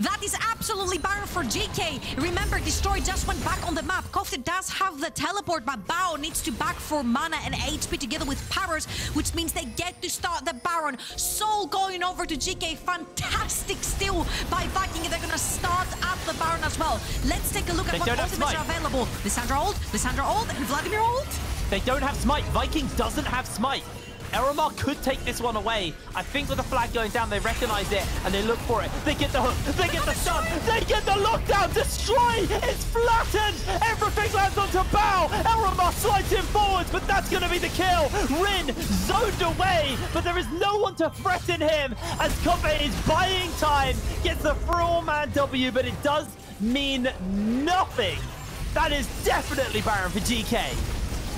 That is absolutely barren for G K. Remember, Destroy just went back on the map. Kofte does have the teleport, but B A O needs to back for mana and H P together with Parus, which means they get to start the Baron. Soul going over to G K. Fantastic steal by Viking. They're going to start up the Baron as well. Let's take a look at they what ultimates are available. Lissandra ult, Lissandra ult, and Vladimir ult. They don't have Smite. Viking doesn't have Smite. Elramir could take this one away. I think with the flag going down, they recognize it and they look for it. They get the hook, they get the stun, they get the lockdown. Destroy is flattened. Everything lands onto B A O. Elramir slides him forwards, but that's going to be the kill. Rin zoned away, but there is no one to threaten him as Kofte is buying time. Gets the thrall man W, but it does mean nothing. That is definitely barren for G K.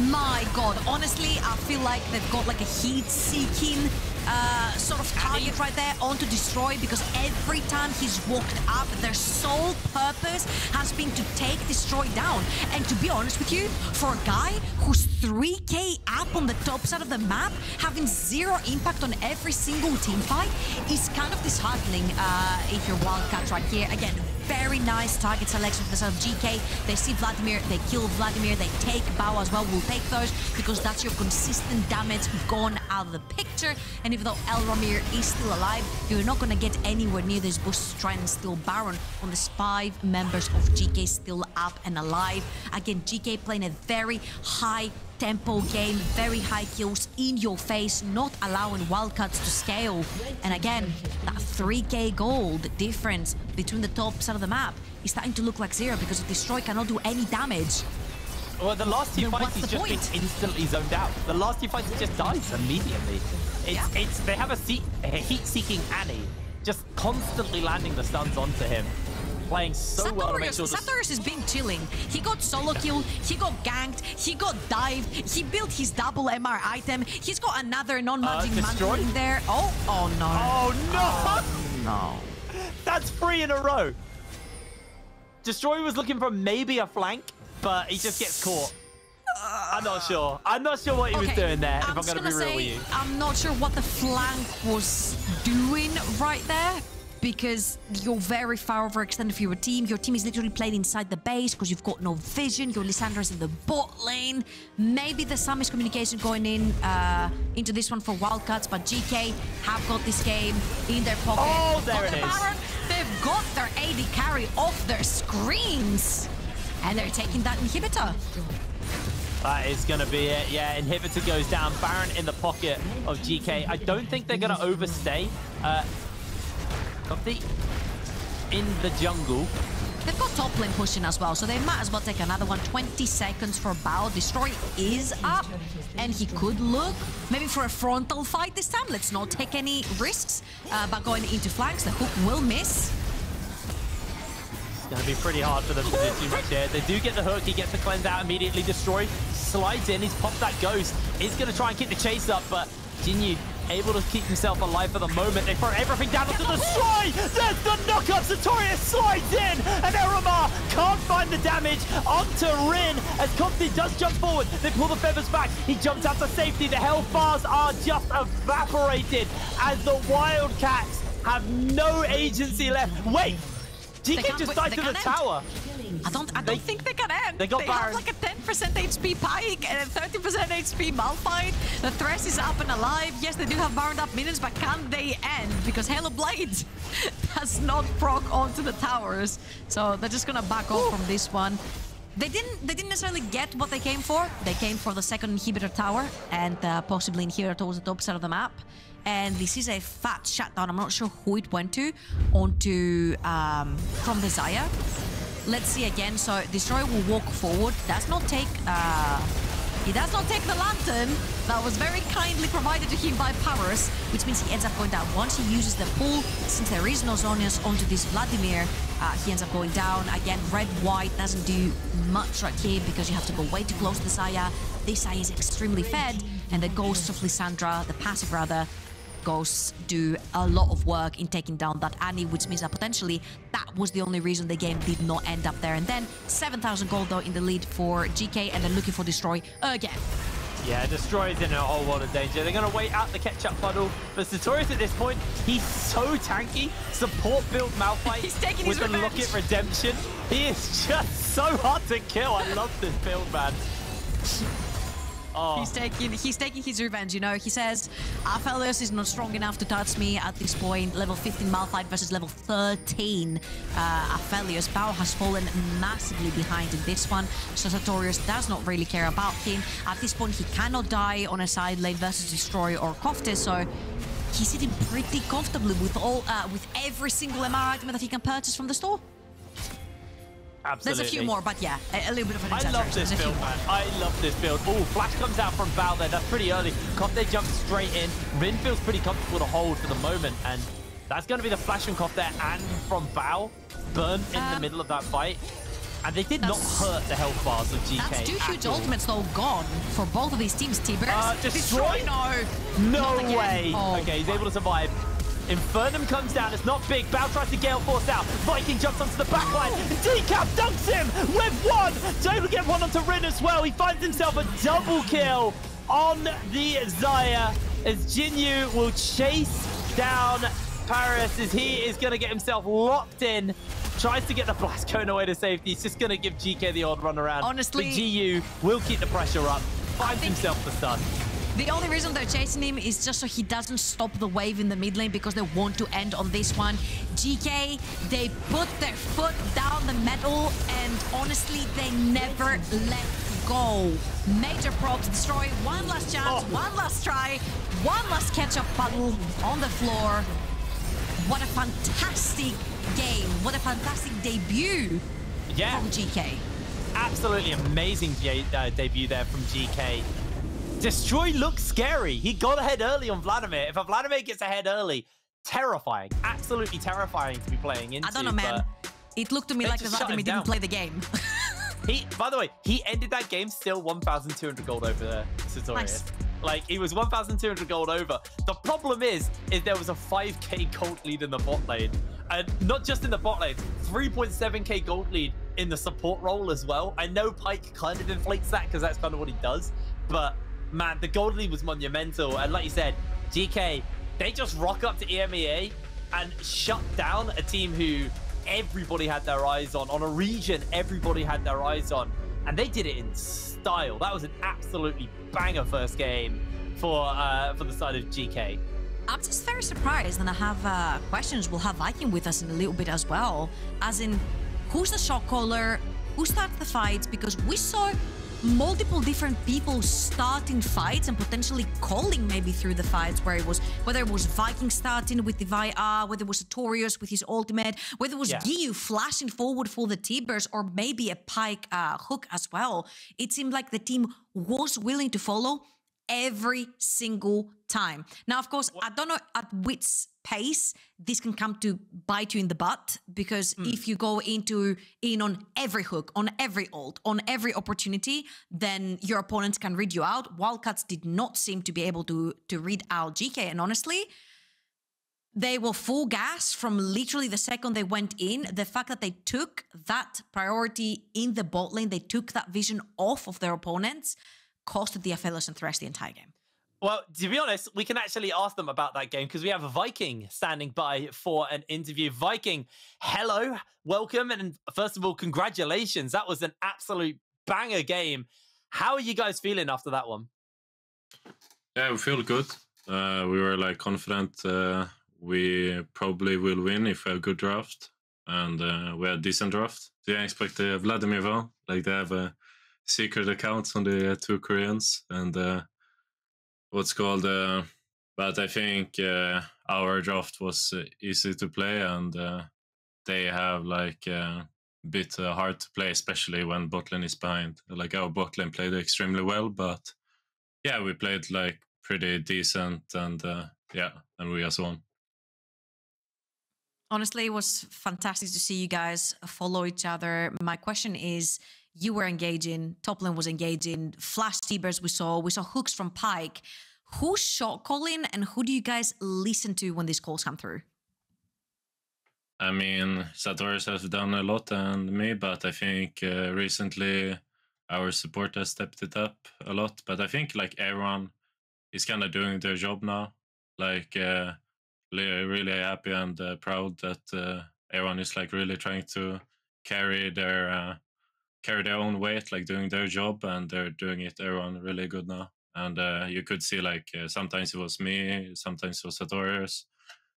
My God, honestly, I feel like they've got like a heat-seeking uh, sort of target right there on to Destroy, because every time he's walked up, their sole purpose has been to take Destroy down. And to be honest with you, for a guy who's three K up on the top side of the map, having zero impact on every single team fight is kind of disheartening uh, if you're Wildcats right here. Again, very nice target selection for the side of G K. They see Vladimir, they kill Vladimir, they take B A O as well. We'll take those because that's your consistent damage gone out of the picture. And even though Elramir is still alive, you're not going to get anywhere near this boost trying to steal Baron on the five members of G K still up and alive. Again, G K playing a very high tempo game, very high kills in your face, not allowing Wildcats to scale. And again, that three K gold difference between the top side of the map is starting to look like zero because Destroy cannot do any damage. Well, the last two fights he's just been instantly zoned out. The last two fights he just dies immediately. It's, yeah. it's they have a, seat, a heat-seeking Annie just constantly landing the stuns onto him. Playing so Sertorius, well to make sure Sertorius is being chilling. He got solo killed, he got ganked, he got dived, he built his double M R item, he's got another non-magic uh, mantle in there. Oh, oh no. Oh no! Oh, no. That's three in a row. Destroy was looking for maybe a flank, but he just gets caught. I'm not sure. I'm not sure what he okay. was doing there, if I'm, I'm going to be real with you. I'm not sure what the flank was doing right there, because you're very far overextended for your team. Your team is literally playing inside the base because you've got no vision. Your Lissandra's in the bot lane. Maybe there's some miscommunication going in uh, into this one for Wildcats, but G K have got this game in their pocket. Oh, there it is. They've got their A D carry off their screens, and they're taking that inhibitor. That is going to be it. Yeah, inhibitor goes down. Baron in the pocket of G K. I don't think they're going to overstay. Uh, Kofte in the jungle. They've got top lane pushing as well, so they might as well take another one. twenty seconds for B A O. Destroy is up, and he could look maybe for a frontal fight this time. Let's not take any risks, uh, but going into flanks, the hook will miss. It's going to be pretty hard for them to do too much there. They do get the hook. He gets the cleanse out immediately. Destroy slides in. He's popped that ghost. He's going to try and keep the chase up, but Giyuu able to keep himself alive for the moment. They throw everything down onto the Destroy. There's the knockup. Sertorius slides in, and Elramir can't find the damage onto Rin as Kofte does jump forward. They pull the feathers back. He jumps out to safety. The health bars are just evaporated as the Wildcats have no agency left. Wait. G K just died to the tower. I don't, I don't they, think they can end. They, got they have like a ten percent H P Pyke and a thirty percent H P Malphite. The Thresh is up and alive. Yes, they do have burned up minions, but can they end? Because Halo Blade does not proc onto the towers. So they're just going to back off Ooh. from this one. They didn't, they didn't necessarily get what they came for. They came for the second inhibitor tower and uh, possibly inhibitor towards the top side of the map. And this is a fat shutdown. I'm not sure who it went to, onto um, from the Xayah. Let's see again. So Destroy will walk forward. Does not take. Uh, he does not take the lantern that was very kindly provided to him by Parus, which means he ends up going down. Once he uses the pull, since there is no Zonius onto this Vladimir, uh, he ends up going down again. Red white doesn't do much right here because you have to go way too close to the Xayah. This Xayah is extremely fed, and the ghosts of Lissandra, the passive rather, ghosts do a lot of work in taking down that Annie, which means that potentially that was the only reason the game did not end up there. And then seven thousand gold though in the lead for G K, and they're looking for Destroy again. Yeah, Destroy's in a whole lot of danger. They're going to wait out the catch-up funnel, but Sertorius at this point, he's so tanky. Support build Malphite he's taking with his the revenge. Locket Redemption. He is just so hard to kill. I love this build, man. Oh. He's taking he's taking his revenge, you know. He says, Aphelios is not strong enough to touch me at this point. Level fifteen Malphite versus level thirteen uh, Aphelios. B A O has fallen massively behind in this one, so Sertorius does not really care about him. At this point, he cannot die on a side lane versus Destroy or Kofte, so he's sitting pretty comfortably with all uh, with every single M R item that he can purchase from the store. Absolutely. There's a few more, but yeah, a, a little bit of an exaggeration. I love this There's build, man. I love this build. Oh, flash comes out from B A O there. That's pretty early. Kofte jumps straight in. Rin feels pretty comfortable to hold for the moment, and that's going to be the flash from Kofte and from B A O. Burn in um, the middle of that fight. And they did not hurt the health bars of G K. That's two huge ultimates, though, gone for both of these teams, Tibbers. Uh, Destroy? Destroy? No. No way. Oh, okay, he's able to survive. Infernum comes down, it's not big. B A O tries to Gale Force out. Viking jumps onto the backline. Dekap dunks him with one. Able to get one onto Rin as well. He finds himself a double kill on the Xayah as Giyuu will chase down Parus as he is going to get himself locked in. Tries to get the blast cone away to safety. He's just going to give G K the odd run around. Honestly, but Giyuu will keep the pressure up. Finds himself the stun. The only reason they're chasing him is just so he doesn't stop the wave in the mid lane, because they want to end on this one. G K, they put their foot down the metal, and honestly, they never let go. Major props, Destroy. One last chance, oh. one last try, one last catch-up battle on the floor. What a fantastic game. What a fantastic debut yeah. from G K. Absolutely amazing de uh, debut there from G K. Destroy looks scary. He got ahead early on Vladimir. If a Vladimir gets ahead early, terrifying. Absolutely terrifying to be playing into. I don't know, man. It looked to me like the Vladimir didn't play the game. he, by the way, he ended that game still one thousand two hundred gold over there, Sertorius. Nice. Like, he was one thousand two hundred gold over. The problem is, is there was a five K gold lead in the bot lane. And not just in the bot lane, three point seven K gold lead in the support role as well. I know Pyke kind of inflates that because that's kind of what he does, but man, the gold lead was monumental. And like you said, G K, they just rock up to EMEA and shut down a team who everybody had their eyes on, on a region everybody had their eyes on. And they did it in style. That was an absolutely banger first game for, uh, for the side of G K. I'm just very surprised, and I have uh, questions. We'll have Viking with us in a little bit as well. As in, who's the shot caller? Who starts the fights? Because we saw multiple different people starting fights and potentially calling maybe through the fights, where it was, whether it was Viking starting with the Vi R, whether it was Sertorius with his ultimate, whether it was yeah. Giyuu flashing forward for the Tibbers, or maybe a Pyke uh, hook as well. It seemed like the team was willing to follow every single time. Now, of course, I don't know at which pace this can come to bite you in the butt, because mm. if you go into in on every hook, on every ult, on every opportunity, then your opponents can read you out. Wildcats did not seem to be able to to read out G K, and honestly, they were full gas from literally the second they went in. The fact that they took that priority in the bot lane, they took that vision off of their opponents, costed the Aphelios and Thresh the entire game. Well, to be honest, we can actually ask them about that game, because we have a Viking standing by for an interview. Viking, hello, welcome, and first of all, congratulations. That was an absolute banger game. How are you guys feeling after that one? Yeah, we feel good. Uh, we were like confident uh, we probably will win if we have a good draft, and uh, we had decent draft. Didn't expect uh, Vladimir well, Like, they have a secret accounts on the uh, two Koreans and uh, what's called. Uh, but I think uh, our draft was uh, easy to play, and uh, they have like a uh, bit uh, hard to play, especially when bot lane is behind. Like, our bot lane played extremely well, but yeah, we played like pretty decent, and uh, yeah, and we just won. Honestly, it was fantastic to see you guys follow each other. My question is, you were engaging, top lane was engaging, flash Tibbers we saw, we saw hooks from Pyke. Who's shot calling and who do you guys listen to when these calls come through? I mean, Sertorius has done a lot and me, but I think uh, recently our support has stepped it up a lot. But I think like everyone is kind of doing their job now. Like, uh, really, really happy and uh, proud that uh, everyone is like really trying to carry their uh, carry their own weight, like doing their job, and they're doing it. Everyone really good now. And uh, you could see like uh, sometimes it was me, sometimes it was Sertorius,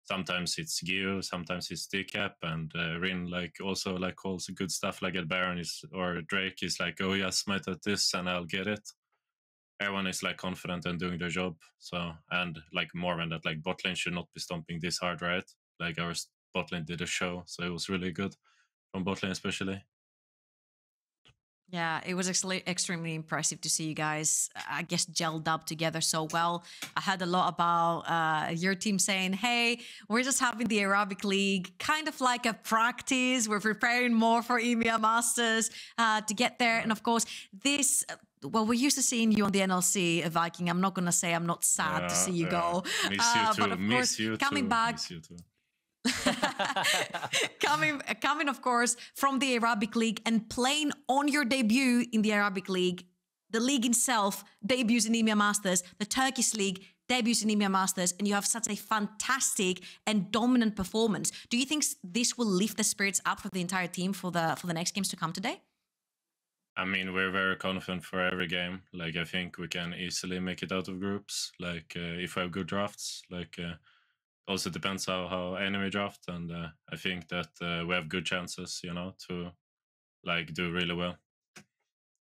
sometimes it's Giyuu, sometimes it's Dekap, and uh, Rin like also like calls good stuff like at Baron is, or Drake is like, oh yeah, smite at this and I'll get it. Everyone is like confident and doing their job. So, and like more than that, like bot lane should not be stomping this hard, right? Like our bot lane did a show, so it was really good from bot lane especially. Yeah, it was extremely impressive to see you guys, I guess, gelled up together so well. I heard a lot about uh, your team saying, hey, we're just having the Arabic League, kind of like a practice. We're preparing more for EMEA Masters uh, to get there. And of course, this, well, we're used to seeing you on the N L C, Viking. I'm not going to say I'm not sad uh, to see you uh, go. Miss uh, you too. But of miss course, you coming too. back. Miss you too. coming, coming, of course, from the Arabic League and playing on your debut in the Arabic League, the league itself debuts in EMEA Masters, the Turkish League debuts in EMEA Masters, and you have such a fantastic and dominant performance. Do you think this will lift the spirits up for the entire team for the for the next games to come today? I mean, we're very confident for every game. Like, I think we can easily make it out of groups. Like, uh, if we have good drafts, like. Uh, Also depends how how enemy draft, and uh, I think that uh, we have good chances, you know, to like do really well.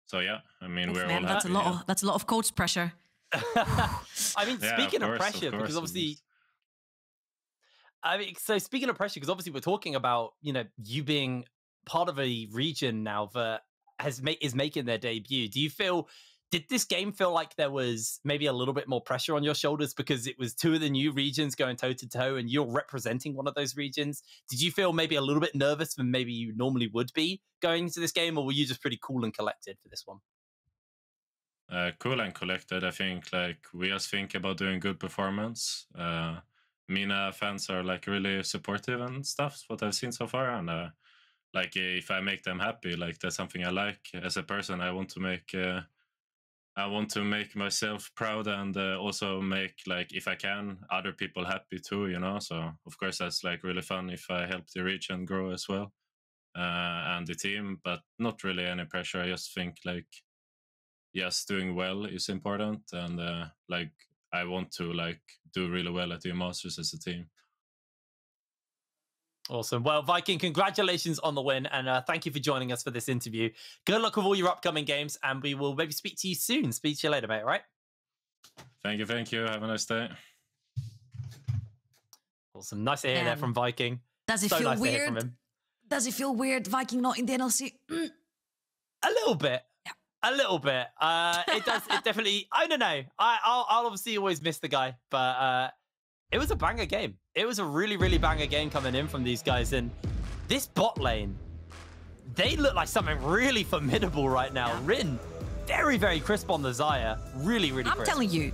So yeah, I mean, oh, we're man, all that's happy, a lot. Yeah. Of, that's a lot of coach pressure. I mean, yeah, speaking of, course, of pressure, of course, because obviously, I mean, so speaking of pressure, because obviously we're talking about, you know, you being part of a region now that has made is making their debut. Do you feel? Did this game feel like there was maybe a little bit more pressure on your shoulders because it was two of the new regions going toe-to-toe and you're representing one of those regions? Did you feel maybe a little bit nervous than maybe you normally would be going into this game, or were you just pretty cool and collected for this one? Uh, cool and collected. I think like we just think about doing good performance. Uh, Mina fans are like really supportive and stuff, what I've seen so far. And uh, like if I make them happy, like that's something I like as a person. I want to make... Uh, I want to make myself proud and uh, also make, like, if I can, other people happy too, you know? So, of course, that's, like, really fun if I help the region grow as well uh, and the team, but not really any pressure. I just think, like, yes, doing well is important and, uh, like, I want to, like, do really well at the Masters as a team. Awesome. Well, Viking, congratulations on the win, and uh, thank you for joining us for this interview. Good luck with all your upcoming games, and we will maybe speak to you soon. Speak to you later, mate, all right? Thank you, thank you. Have a nice day. Awesome. Nice to hear um, that from Viking. Does it so feel nice weird? To hear from him. Does it feel weird, Viking not in the N L C? Mm. A little bit. Yeah. A little bit. Uh, it does. It definitely... I don't know. I, I'll, I'll obviously always miss the guy, but... Uh, It was a banger game. It was a really, really banger game coming in from these guys. And this bot lane, they look like something really formidable right now. Yeah. Rin, very, very crisp on the Xayah. Really, really I'm crisp. telling you,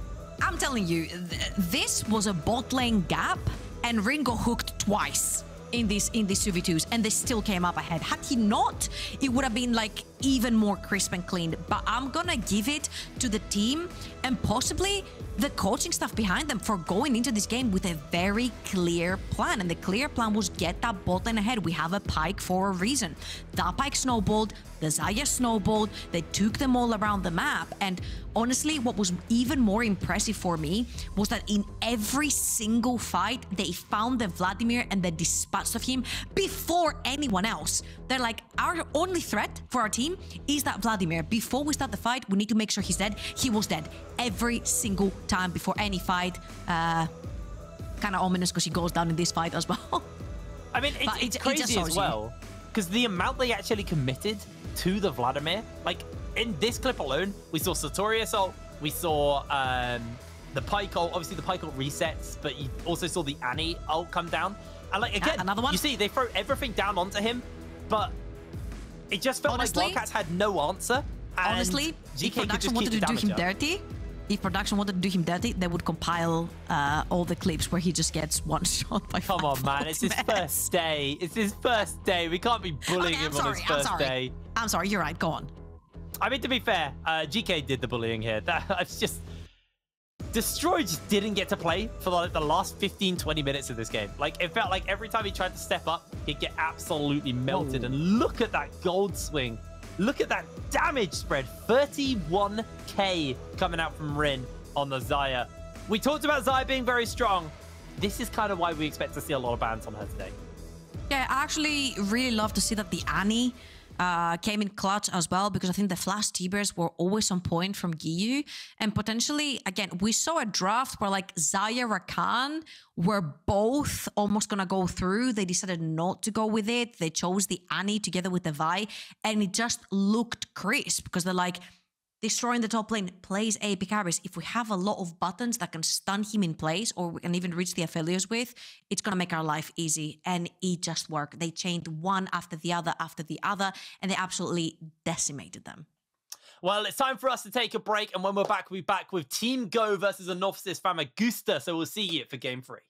I'm telling you, th this was a bot lane gap, and Rin got hooked twice in these in these two v twos, and they still came up ahead. Had he not, it would have been like even more crisp and clean. But I'm gonna give it to the team and possibly the coaching staff behind them for going into this game with a very clear plan. And the clear plan was get that bot lane ahead. We have a Pyke for a reason. That Pyke snowballed, the Xayah snowballed, they took them all around the map. And honestly, what was even more impressive for me was that in every single fight, they found the Vladimir and they dispatched of him before anyone else. They're like, our only threat for our team is that Vladimir. Before we start the fight, we need to make sure he's dead. He was dead every single time before any fight. Uh, kind of ominous because he goes down in this fight as well. I mean, it's, it's it, crazy it as well, because the amount they actually committed to the Vladimir, like in this clip alone, we saw Sertorius ult, we saw um, the Pyke ult. Obviously the Pyke ult resets, but you also saw the Annie ult come down. And like, again, uh, another one. You see, they throw everything down onto him, but it just felt honestly, like Wildcats had no answer. And honestly, G K if production wanted to do him up. dirty, if production wanted to do him dirty, they would compile uh, all the clips where he just gets one shot by Come on, man! It's his first day. It's his first day. We can't be bullying okay, him sorry, on his first I'm sorry. day. I'm sorry. You're right. Go on. I mean, to be fair, uh, G K did the bullying here. That's just. Destroy just didn't get to play for like the last fifteen, twenty minutes of this game. Like, it felt like every time he tried to step up, he'd get absolutely melted. Ooh. And look at that gold swing. Look at that damage spread. thirty-one K coming out from Rin on the Xayah. We talked about Xayah being very strong. This is kind of why we expect to see a lot of bans on her today. Yeah, I actually really love to see that the Annie Uh, came in clutch as well, because I think the flash Tibbers were always on point from Giyuu. And potentially, again, we saw a draft where like Xayah, Rakan were both almost going to go through. They decided not to go with it. They chose the Annie together with the Vi, and it just looked crisp because they're like, destroying the top lane, plays A P carries. If we have a lot of buttons that can stun him in place, or we can even reach the Aphelios with, it's going to make our life easy. And it just worked. They chained one after the other after the other, and they absolutely decimated them. Well, it's time for us to take a break. And when we're back, we'll be back with Team Go versus Anopsis Famagusta. So we'll see you for game three.